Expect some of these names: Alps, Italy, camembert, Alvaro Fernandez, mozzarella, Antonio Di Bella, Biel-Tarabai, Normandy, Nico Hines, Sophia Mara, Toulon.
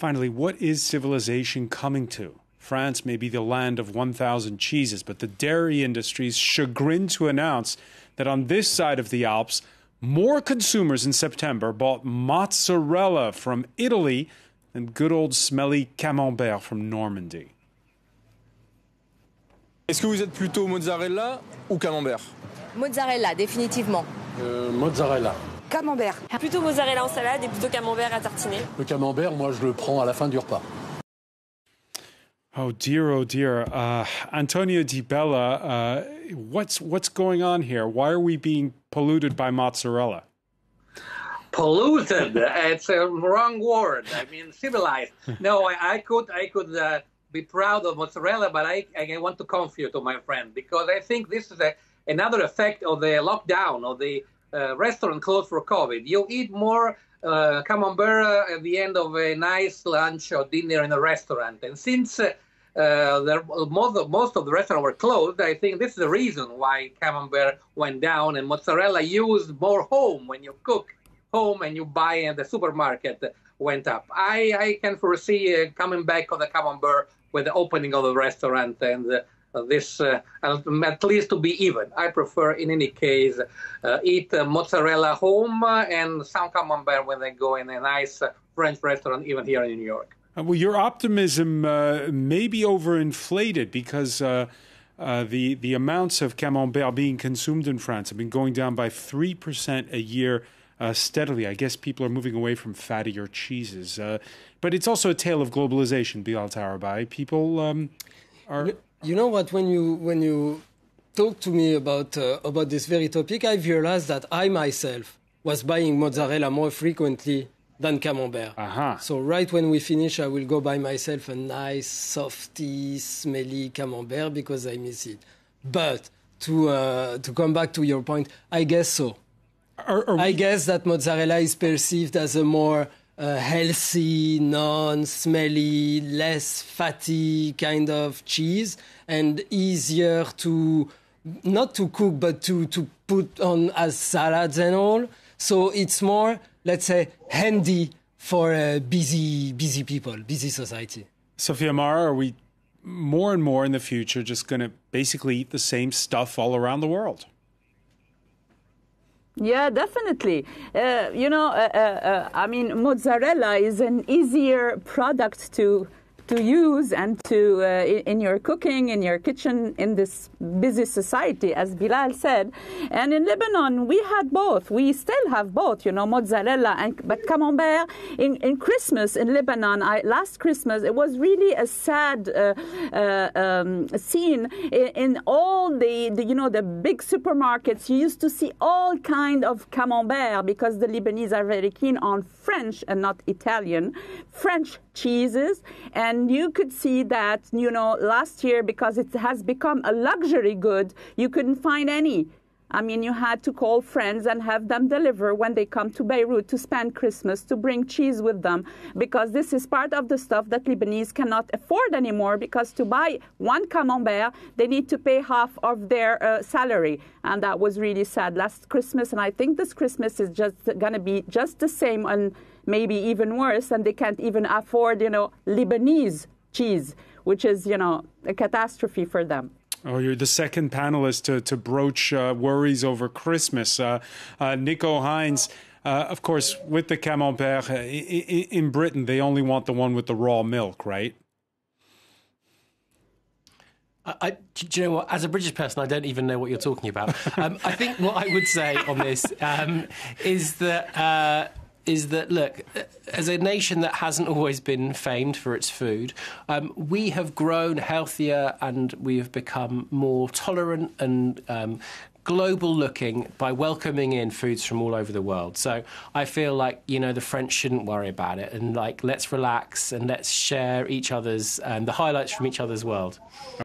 Finally, what is civilization coming to? France may be the land of 1,000 cheeses, but the dairy industry is chagrined to announce that on this side of the Alps, more consumers in September bought mozzarella from Italy than good old smelly camembert from Normandy. Est-ce que vous êtes plutôt mozzarella ou camembert? Mozzarella, définitivement. Mozzarella. Camembert. Plutôt mozzarella en salade et plutôt camembert à tartiner. Le camembert, moi, je le prends à la fin du repas. Oh dear, oh dear. Antonio Di Bella, what's going on here? Why are we being polluted by mozzarella? Polluted? It's a wrong word. I mean, civilized. No, I could be proud of mozzarella, but I want to confuse to my friend, because I think this is another effect of the lockdown, of the restaurant closed for COVID. You eat more camembert at the end of a nice lunch or dinner in a restaurant. And since most of the restaurants were closed, I think this is the reason why camembert went down and mozzarella used more home when you cook home and you buy at the supermarket went up. I can foresee coming back on the camembert with the opening of the restaurant and this at least to be even. I prefer, in any case, eat mozzarella home and some camembert when I go in a nice French restaurant, even here in New York. Well, your optimism may be overinflated, because the amounts of camembert being consumed in France have been going down by 3% a year steadily. I guess people are moving away from fattier cheeses. But it's also a tale of globalization, Biel-Tarabai. People are... You know what, when you talk to me about this very topic, I've realized that I myself was buying mozzarella more frequently than camembert. So right when we finish, I will go buy myself a nice, softy, smelly camembert because I miss it. But to come back to your point, I guess so. I guess that mozzarella is perceived as a more healthy, non-smelly, less fatty kind of cheese, and easier to, not to cook, but to put on as salads and all. So it's more, let's say, handy for busy people, busy society. Sophia Mara, are we more and more in the future just going to basically eat the same stuff all around the world? Yeah, definitely. I mean, mozzarella is an easier product to use and to in your cooking, in your kitchen, in this busy society, as Bilal said. And in Lebanon, we had both. We still have both, you know, mozzarella but camembert. In Christmas in Lebanon, last Christmas, it was really a sad scene in all the you know, the big supermarkets. You used to see all kind of camembert because the Lebanese are very keen on French and not Italian, French cheeses. And you could see that, you know, last year, because it has become a luxury good, you couldn't find any. I mean, you had to call friends and have them deliver when they come to Beirut to spend Christmas, to bring cheese with them, because this is part of the stuff that Lebanese cannot afford anymore, because to buy one camembert, they need to pay half of their salary. And that was really sad last Christmas. And I think this Christmas is just going to be just the same, and maybe even worse, and they can't even afford, you know, Lebanese cheese, which is, you know, a catastrophe for them. Oh, you're the second panelist to broach worries over Christmas. Nico Hines, of course, with the camembert, in Britain, they only want the one with the raw milk, right? Do you know what? As a British person, I don't even know what you're talking about. I think what I would say on this is that, look, as a nation that hasn't always been famed for its food, we have grown healthier and we have become more tolerant and global-looking by welcoming in foods from all over the world. So I feel like, you know, the French shouldn't worry about it, and, like, let's relax and let's share each other's the highlights from each other's world.